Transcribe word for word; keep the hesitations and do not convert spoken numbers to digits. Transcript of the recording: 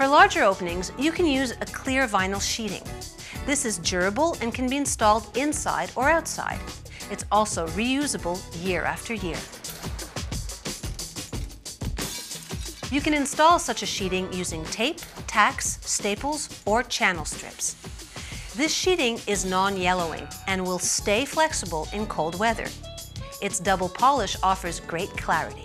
For larger openings, you can use a clear vinyl sheeting. This is durable and can be installed inside or outside. It's also reusable year after year. You can install such a sheeting using tape, tacks, staples, or channel strips. This sheeting is non-yellowing and will stay flexible in cold weather. Its double polish offers great clarity.